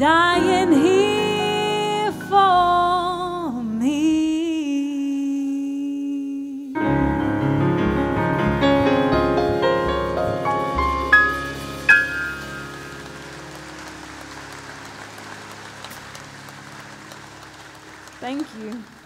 dying here for me. Thank you.